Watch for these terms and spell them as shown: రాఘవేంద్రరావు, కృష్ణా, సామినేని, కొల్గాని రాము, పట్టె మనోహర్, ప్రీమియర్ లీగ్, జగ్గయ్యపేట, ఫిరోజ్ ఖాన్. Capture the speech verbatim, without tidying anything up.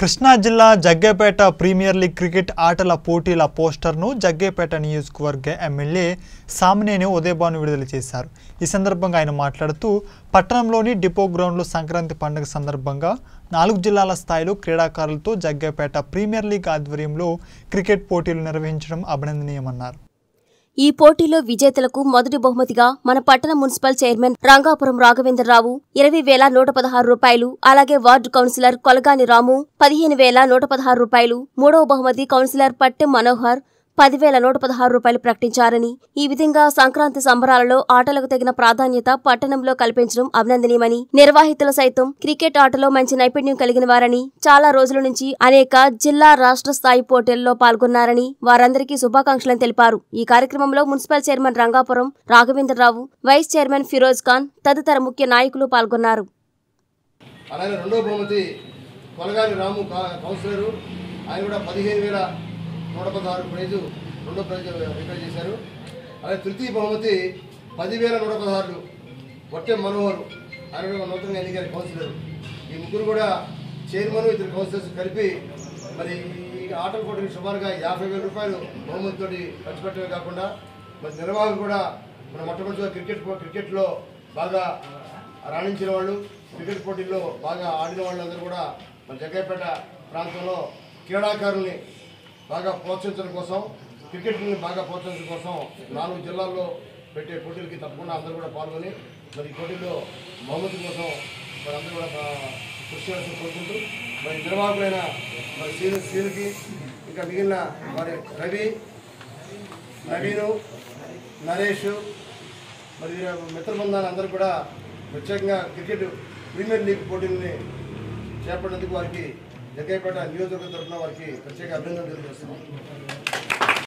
కృష్ణా జిల్లా జగ్గయ్యపేట ప్రీమియర్ లీగ్ cricket ఆటల పోటీల పోస్టర్ను జగ్గయ్యపేట నియోజకవర్గ ఎమ్మెల్యే సామినేని ఉదయభాను విడుదల చేశారు. ఈ సందర్భంగా ఆయన మాట్లాడుతూ పట్టణంలోని డిపో గ్రౌండ్లో సంక్రాంతి పండుగ సందర్భంగా నాలుగు జిల్లాల స్థాయిలో క్రీడాకారులతో జగ్గయ్యపేట ప్రీమియర్ లీగ్ ఆధ్వర్యంలో క్రికెట్ పోటీలు నిర్వహించడం అభినందనీయమన్నారు. ఈ పోటీలో విజేతలకు మొదటి బహుమతిగా మన పట్టణ మున్సిపల్ చైర్మన్ రంగాపురం రాఘవేంద్రరావు ఇరవై వేల నూట పదహారు రూపాయలు, అలాగే వార్డు కౌన్సిలర్ కొల్గాని రాము పదిహేను వేల నూట పదహారు రూపాయలు, మూడవ బహుమతి కౌన్సిలర్ పట్టె మనోహర్ పదివేల నూట పదహారు రూపాయలు ప్రకటించారని, ఈ విధంగా సంక్రాంతి సంబరాలలో ఆటలకు తగిన ప్రాధాన్యత పట్టణంలో కల్పించడం అభినందనీయమని, నిర్వాహితులు సైతం క్రికెట్ ఆటలో మంచి నైపుణ్యం కలిగిన వారని, చాలా రోజుల నుంచి అనేక జిల్లా రాష్ట్ర స్థాయి పోటీల్లో పాల్గొన్నారని వారందరికీ శుభాకాంక్షలను తెలిపారు. ఈ కార్యక్రమంలో municipal chairman Rangapuram రాఘవేంద్రరావు, vice chairman ఫిరోజ్ ఖాన్ తదితర ముఖ్య నాయకులు పాల్గొన్నారు. నూట పదహారు ప్రైజు రెండో ప్రైజు రికార్డ్ చేశారు. అలాగే తృతీయ బహుమతి పదివేల నూట పదహారులు వట్టె మనోహరు, ఆయన నూతనంగా ఎన్నికైన కౌన్సిలర్. ఈ ముగ్గురు కూడా చైర్మన్ ఇద్దరు కౌన్సిలర్స్ కలిపి మరి ఈ ఆటలు పోటీకి సుమారుగా యాభై వేల రూపాయలు బహుమతితో ఖర్చు పెట్టడమే కాకుండా మరి నిర్వాహకులు కూడా మన మొట్టమొదటిగా క్రికెట్ క్రికెట్లో బాగా రాణించిన వాళ్ళు, క్రికెట్ పోటీల్లో బాగా ఆడిన వాళ్ళందరూ కూడా మన జగ్గయ్యపేట ప్రాంతంలో క్రీడాకారుల్ని బాగా ప్రోత్సహించడం కోసం, క్రికెట్ని బాగా ప్రోత్సహించడం కోసం నాలుగు జిల్లాల్లో పెట్టే పోటీలకి తప్పకుండా అందరూ కూడా పాల్గొని మరి ఈ పోటీల్లో బహుమతి కోసం మరి అందరూ కూడా కృషి చేయాల్సి కోరుకుంటూ మరి నిర్వాహకులైన మరి సీని సీనికి ఇంకా మిగిలిన మరి రవి, నవీను, నరేష్ మరి మిత్ర బృందాలు అందరూ కూడా ప్రత్యేకంగా క్రికెట్ ప్రీమియర్ లీగ్ పోటీలని చేపట్టేందుకు వారికి జగ్గయ్యపేట నియోజకవర్గం తరఫున వారికి ప్రత్యేక అభినందనలు తెలియజేస్తున్నాం.